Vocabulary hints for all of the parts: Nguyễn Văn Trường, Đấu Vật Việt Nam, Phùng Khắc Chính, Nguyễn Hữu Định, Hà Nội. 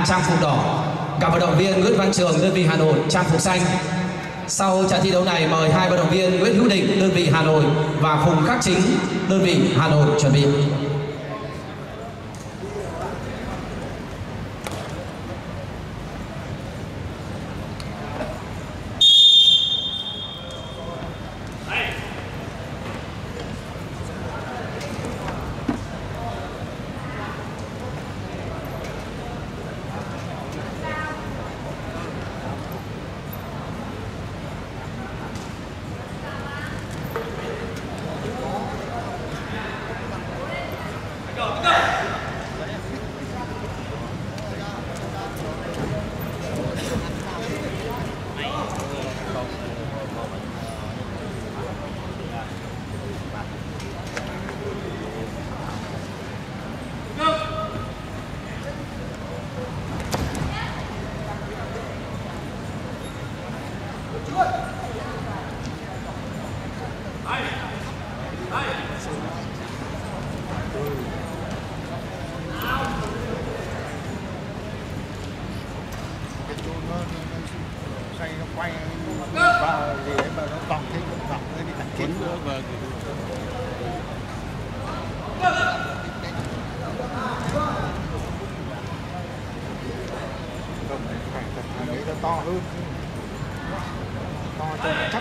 Nam trang phục đỏ, gặp vận động viên Nguyễn Văn Trường đơn vị Hà Nội trang phục xanh. Sau trận thi đấu này mời hai vận động viên Nguyễn Hữu Định đơn vị Hà Nội và Phùng Khắc Chính đơn vị Hà Nội chuẩn bị. Hãy subscribe cho kênh Đấu Vật Việt Nam để không bỏ lỡ những video hấp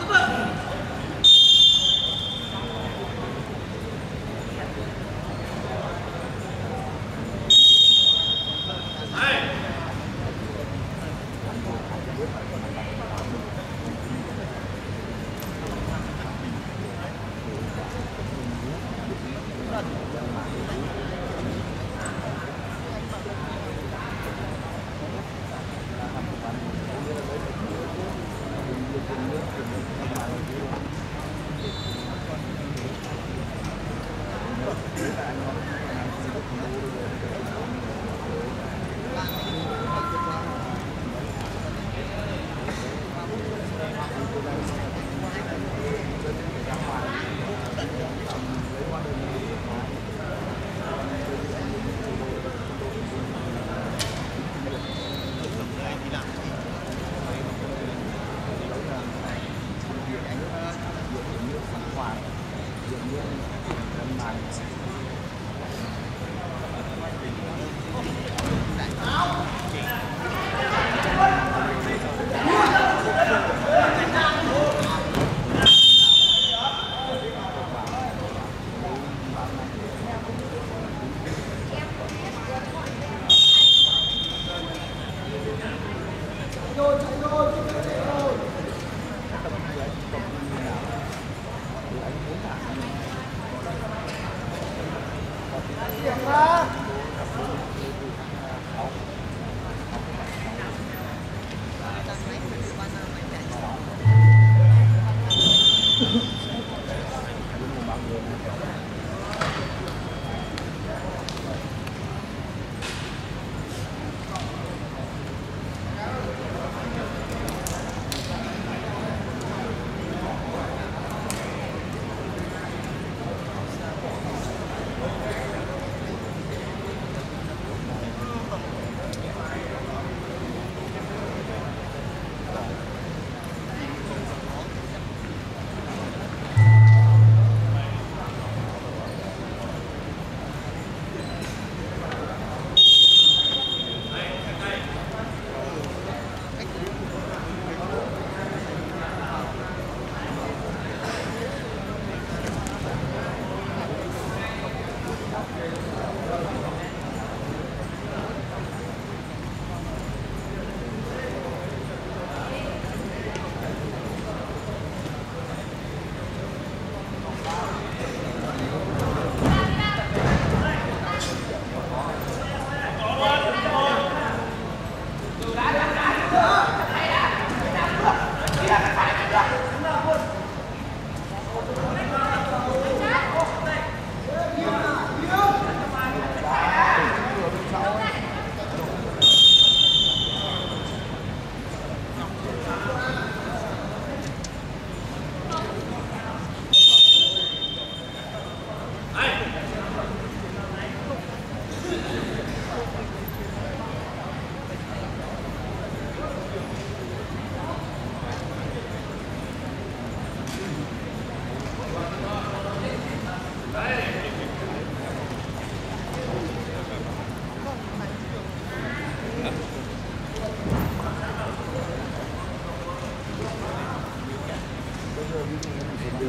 dẫn.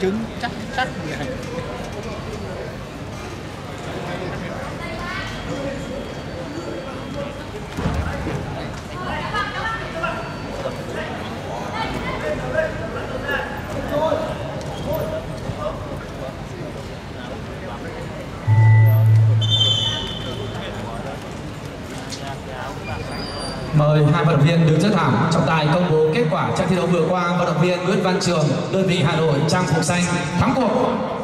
Trứng chắc chắc này. Mời hai vận động viên đứng trước thảm trọng tài công bố kết quả trận thi đấu vừa qua. Vận động viên Nguyễn Văn Trường, đơn vị Hà Nội, trang phục xanh thắng cuộc.